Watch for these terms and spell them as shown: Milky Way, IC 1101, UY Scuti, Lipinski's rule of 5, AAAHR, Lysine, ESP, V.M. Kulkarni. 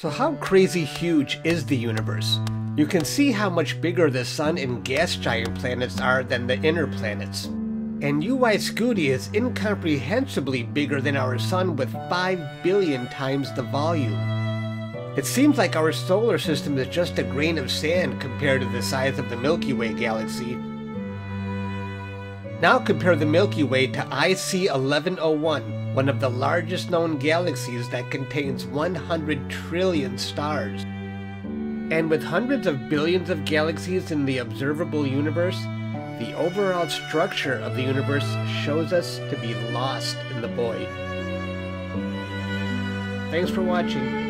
So how crazy huge is the universe? You can see how much bigger the sun and gas giant planets are than the inner planets. And UY Scuti is incomprehensibly bigger than our sun with 5 billion times the volume. It seems like our solar system is just a grain of sand compared to the size of the Milky Way galaxy. Now compare the Milky Way to IC 1101, one of the largest known galaxies that contains 100 trillion stars. And with hundreds of billions of galaxies in the observable universe, the overall structure of the universe shows us to be lost in the void. Thanks for watching.